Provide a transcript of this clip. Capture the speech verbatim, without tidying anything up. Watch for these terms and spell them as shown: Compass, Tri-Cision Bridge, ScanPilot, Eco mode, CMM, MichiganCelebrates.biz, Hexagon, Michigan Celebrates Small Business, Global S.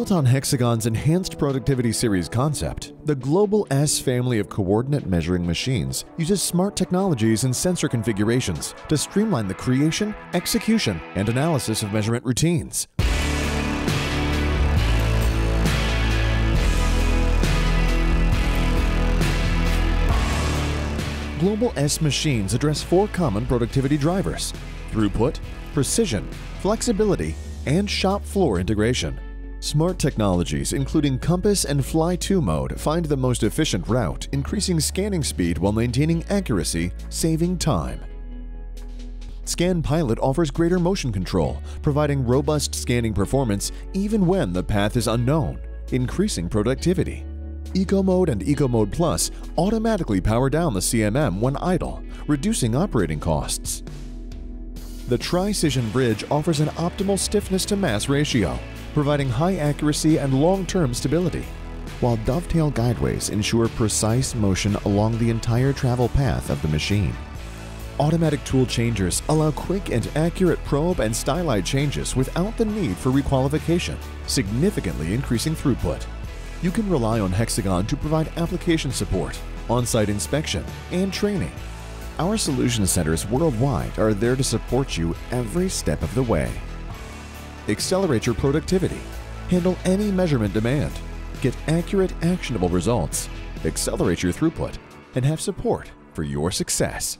Built on Hexagon's Enhanced Productivity Series concept, the Global S family of coordinate measuring machines uses smart technologies and sensor configurations to streamline the creation, execution, and analysis of measurement routines. Global S machines address four common productivity drivers: throughput, precision, flexibility, and shop floor integration. Smart technologies, including Compass and Fly two mode, find the most efficient route, increasing scanning speed while maintaining accuracy, saving time. ScanPilot offers greater motion control, providing robust scanning performance even when the path is unknown, increasing productivity. Eco mode and Eco mode Plus automatically power down the C M M when idle, reducing operating costs. The Tri-Cision Bridge offers an optimal stiffness-to-mass ratio, providing high accuracy and long-term stability, while dovetail guideways ensure precise motion along the entire travel path of the machine. Automatic tool changers allow quick and accurate probe and stylized changes without the need for requalification, significantly increasing throughput. You can rely on Hexagon to provide application support, on-site inspection, and training. Our solution centers worldwide are there to support you every step of the way. Accelerate your productivity, handle any measurement demand, get accurate, actionable results, accelerate your throughput, and have support for your success.